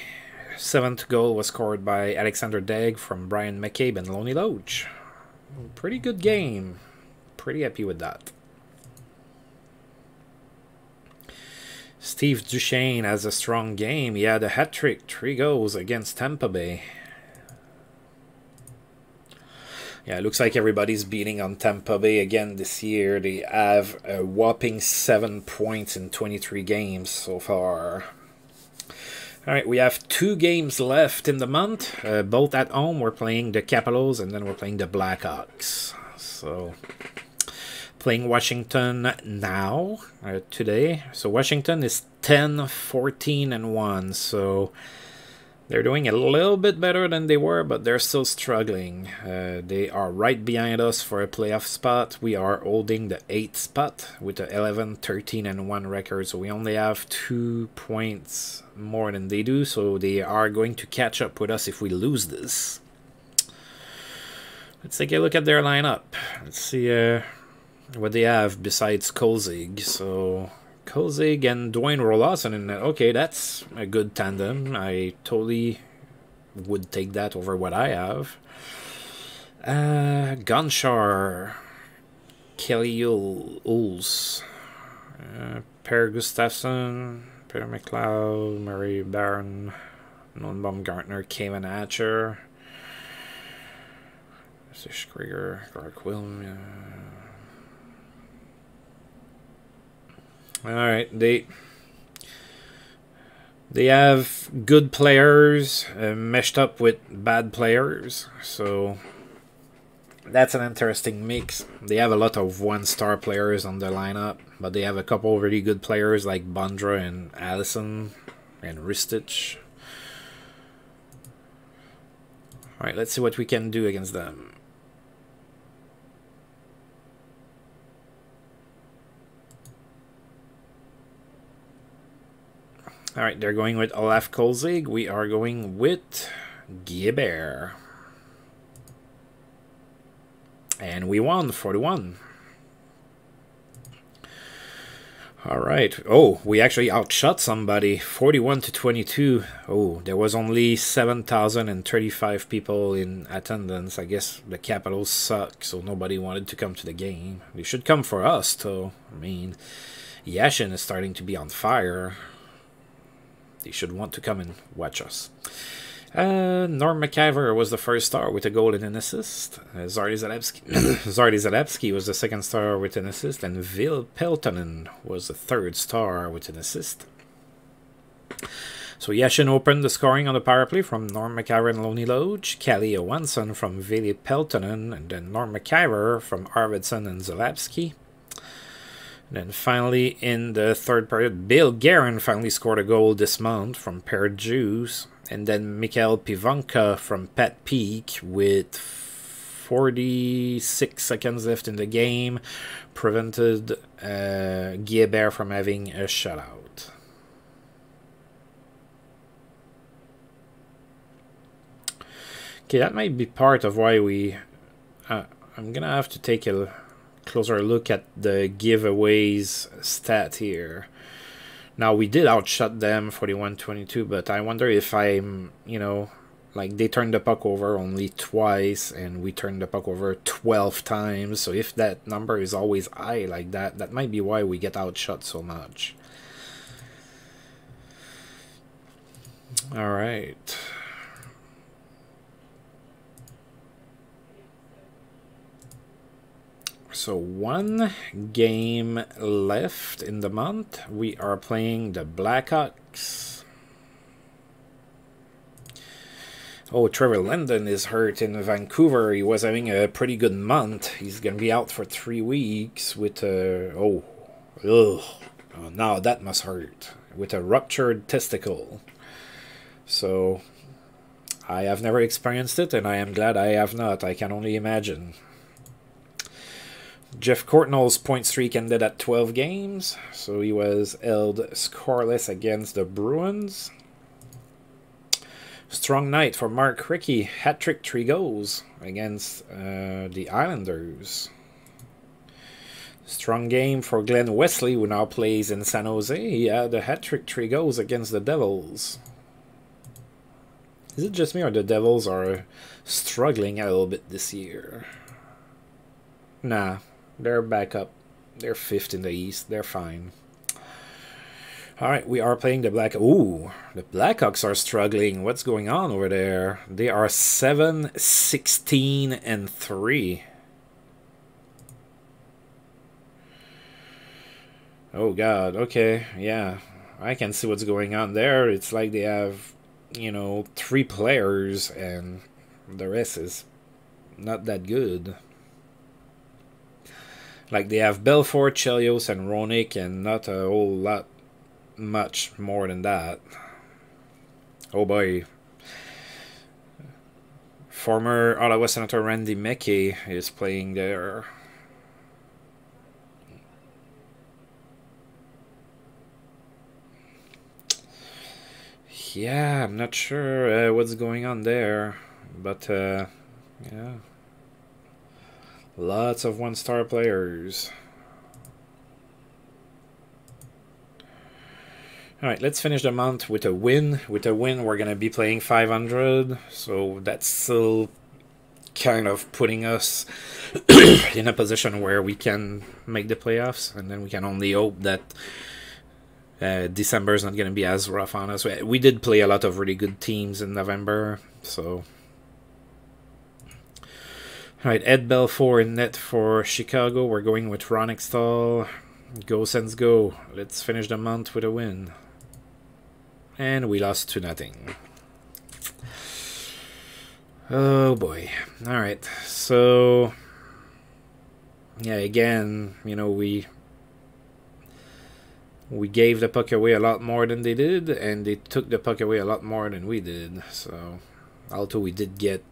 seventh goal was scored by Alexandre Daigle from Brian McCabe and Loney Loach. Pretty good game. Pretty happy with that. Steve Duchesne has a strong game. He had a hat-trick, three goals against Tampa Bay. Yeah, it looks like everybody's beating on Tampa Bay again this year. They have a whopping seven points in twenty-three games so far. All right, we have two games left in the month. Uh, both at home, we're playing the Capitals, and then we're playing the Blackhawks. So, playing Washington now, uh, today. So, Washington is ten, fourteen, and one. So, they're doing a little bit better than they were, but they're still struggling. Uh, they are right behind us for a playoff spot. We are holding the eighth spot with an eleven, thirteen, and one record. So, we only have two points more than they do, so they are going to catch up with us if we lose this. Let's take a look at their lineup. Let's see uh, what they have besides Kolzig. So Kolzig and Dwayne Rollinson, and okay, that's a good tandem. I totally would take that over what I have. Uh, Gonchar, Kelly Ulls, uh, Per Gustafsson, Peter McLeod, Murray Barron, Nolan Baumgartner, Kevin Hatcher, Sish Krieger, Clark Williams. All right, they they have good players uh, meshed up with bad players, so that's an interesting mix. They have a lot of one-star players on their lineup, but they have a couple of really good players like Bondra and Allison and Ristich. All right, let's see what we can do against them. All right, they're going with Olaf Kolzig. We are going with Hebert. And we won four to one. All right. Oh, we actually outshot somebody, forty-one to twenty-two. Oh, there was only seven thousand thirty-five people in attendance. I guess the Capitals suck, so nobody wanted to come to the game. They should come for us, though. I mean, Yashin is starting to be on fire. They should want to come and watch us. Uh, Norm Maciver was the first star with a goal and an assist. Uh, Zardy Zalewski was the second star with an assist. And Ville Peltonen was the third star with an assist. So Yashin opened the scoring on the power play from Norm Maciver and Loney Loach. Kalle Johansson from Ville Peltonen. And then Norm Maciver from Arvidsson and Zalewski. Then finally, in the third period, Bill Guerin finally scored a goal this month from Pere Juice. And then Mikhail Pivanka from Pat Peak with forty-six seconds left in the game prevented uh, Hebert from having a shutout. Okay, that might be part of why we... Uh, I'm gonna have to take a closer look at the giveaways stat here. Now, we did outshot them forty-one twenty-two, but I wonder if I'm, you know, like they turned the puck over only twice and we turned the puck over twelve times. So if that number is always high like that, that might be why we get outshot so much. All right. So one game left in the month. We are playing the Blackhawks. Oh, Trevor Linden is hurt in Vancouver. He was having a pretty good month. He's going to be out for three weeks with a... Oh, ugh. Oh, now that must hurt. With a ruptured testicle. So, I have never experienced it, and I am glad I have not. I can only imagine. Jeff Courtnall's point streak ended at twelve games, so he was held scoreless against the Bruins. Strong night for Mark Rickey, hat-trick three goals against uh, the Islanders. Strong game for Glenn Wesley, who now plays in San Jose. He had a hat-trick three goals against the Devils. Is it just me or the Devils are struggling a little bit this year? Nah. They're back up. They're fifth in the East. They're fine. All right, we are playing the Black... Ooh, the Blackhawks are struggling. What's going on over there? They are seven, sixteen, and three. Oh, God. Okay, yeah. I can see what's going on there. It's like they have, you know, three players, and the rest is not that good. Like, they have Belfort, Chelios, and Ronick, and not a whole lot much more than that. Oh, boy. Former Ottawa Senator Randy Mackey is playing there. Yeah, I'm not sure uh, what's going on there, but, uh, yeah. Lots of one-star players. All right, let's finish the month with a win. With a win, we're going to be playing five hundred, so that's still kind of putting us in a position where we can make the playoffs, and then we can only hope that uh, December is not going to be as rough on us. We did play a lot of really good teams in November, so... All right, Ed Belfour in net for Chicago. We're going with Ronick Stahl. Go, Sens, go. Let's finish the month with a win. And we lost to nothing. Oh, boy. All right, so... Yeah, again, you know, we... We gave the puck away a lot more than they did, and they took the puck away a lot more than we did. So, although we did get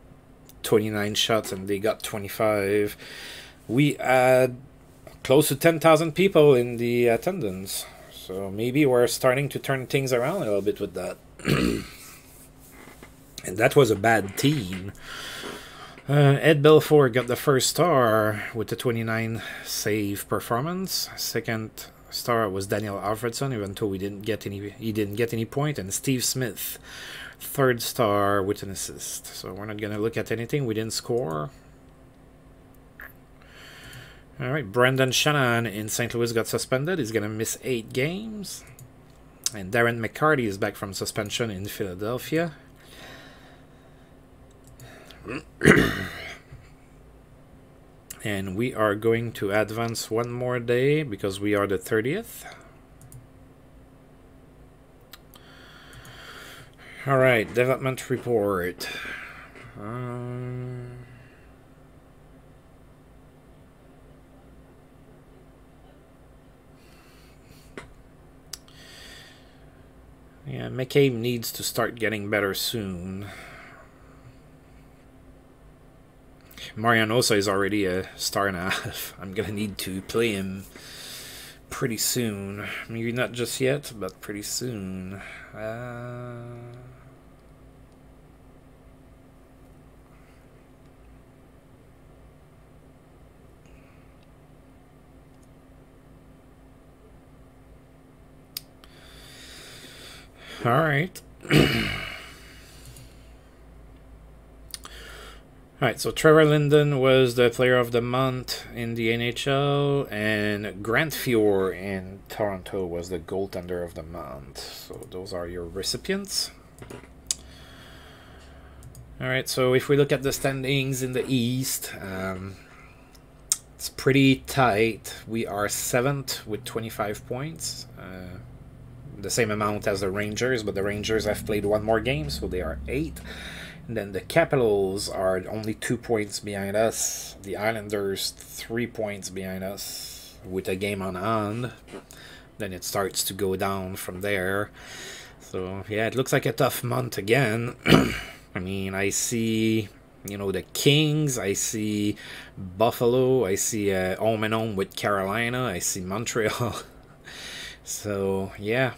twenty-nine shots and they got twenty-five. We had close to ten thousand people in the attendance. So maybe we're starting to turn things around a little bit with that. And that was a bad team. Uh, Ed Belfour got the first star with the twenty-nine save performance. Second star was Daniel Alfredson, even though we didn't get any he didn't get any point, and Steve Smith third star with an assist. So we're not going to look at anything. We didn't score. All right, Brendan Shannon in Saint Louis got suspended. He's going to miss eight games. And Darren McCarty is back from suspension in Philadelphia. And we are going to advance one more day because we are the thirtieth. All right, development report. Um, Yeah, McCabe needs to start getting better soon. Marian Ossa is already a star and a half. I'm going to need to play him pretty soon. Maybe not just yet, but pretty soon. Uh... All right. All right, so Trevor Linden was the player of the month in the N H L, and Grant Fuhr in Toronto was the goaltender of the month. So those are your recipients. All right, so if we look at the standings in the East, um, it's pretty tight. We are seventh with twenty-five points, uh, the same amount as the Rangers, but the Rangers have played one more game, so they are eighth. And then the Capitals are only two points behind us. The Islanders, three points behind us with a game on hand. Then it starts to go down from there. So, yeah, it looks like a tough month again. I mean, I see, you know, the Kings. I see Buffalo. I see uh, home and home with Carolina. I see Montreal. So, yeah,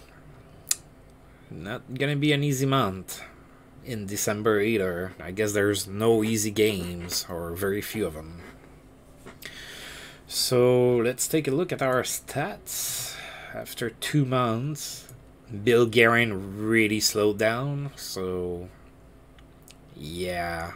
not going to be an easy month in December either. I guess there's no easy games, or very few of them. So let's take a look at our stats. After two months, Bill Guerin really slowed down, so yeah.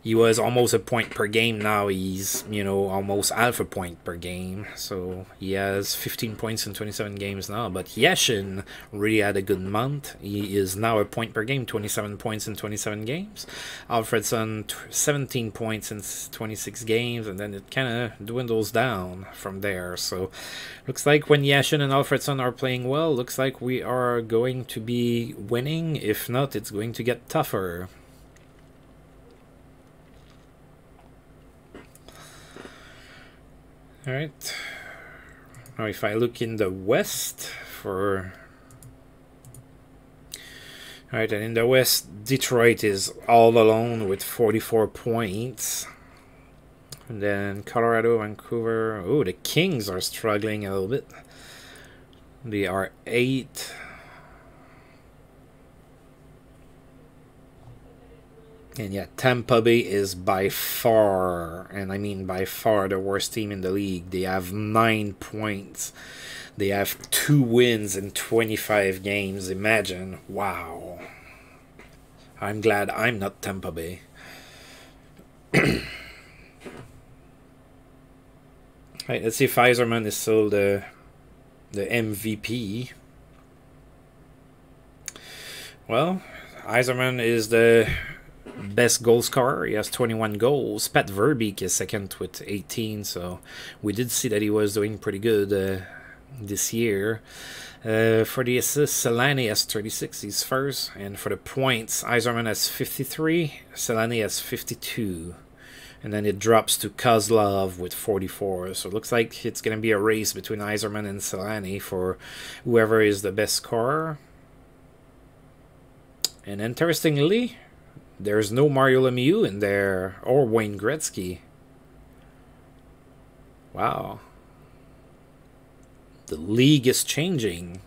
He was almost a point per game. Now he's, you know, almost half a point per game. So he has fifteen points in twenty-seven games now. But Yashin really had a good month. He is now a point per game, twenty-seven points in twenty-seven games. Alfredson, seventeen points in twenty-six games. And then it kind of dwindles down from there. So looks like when Yashin and Alfredson are playing well, looks like we are going to be winning. If not, it's going to get tougher. All right, now if I look in the West for... All right, and in the West, Detroit is all alone with forty-four points. And then Colorado, Vancouver... Oh, the Kings are struggling a little bit. They are eight. And yeah, Tampa Bay is by far, and I mean by far, the worst team in the league. They have nine points. They have two wins in twenty-five games. Imagine. Wow. I'm glad I'm not Tampa Bay. Right, let's see if Yzerman is still the, the M V P. Well, Yzerman is the best goal scorer. He has twenty-one goals. Pat Verbeek is second with eighteen, so we did see that he was doing pretty good uh, this year. Uh, for the assists, Selanne has thirty-six, he's first. And for the points, Yzerman has fifty-three, Selanne has fifty-two. And then it drops to Kozlov with forty-four. So it looks like it's going to be a race between Yzerman and Selanne for whoever is the best scorer. And interestingly, there's no Mario Lemieux in there, or Wayne Gretzky. Wow. The league is changing.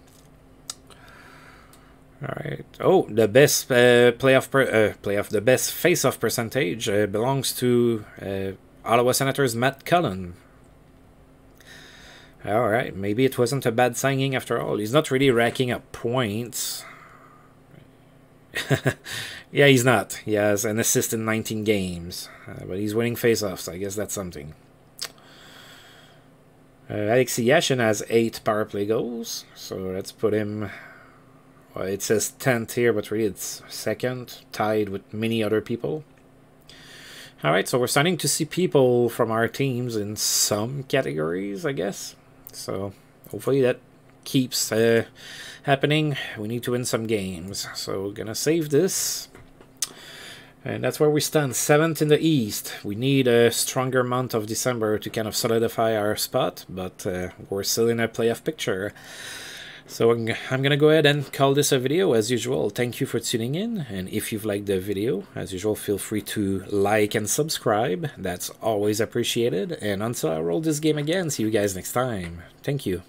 All right. Oh, the best uh, playoff, per uh, playoff, the best face-off percentage uh, belongs to uh, Ottawa Senators Matt Cullen. All right. Maybe it wasn't a bad signing after all. He's not really racking up points. Yeah, he's not. He has an assist in nineteen games, uh, but he's winning face-offs. I guess that's something. Uh, Alexei Yashin has eight power play goals, so let's put him... Well, it says tenth here, but really it's second, tied with many other people. All right, so we're starting to see people from our teams in some categories, I guess. So hopefully that keeps uh, happening. We need to win some games, so we're gonna save this, and that's where we stand, seventh in the East. We need a stronger month of December to kind of solidify our spot, but uh, we're still in a playoff picture. So I'm gonna go ahead and call this a video as usual. Thank you for tuning in, and if you've liked the video, as usual, feel free to like and subscribe. That's always appreciated, and until I roll this game again, see you guys next time. Thank you.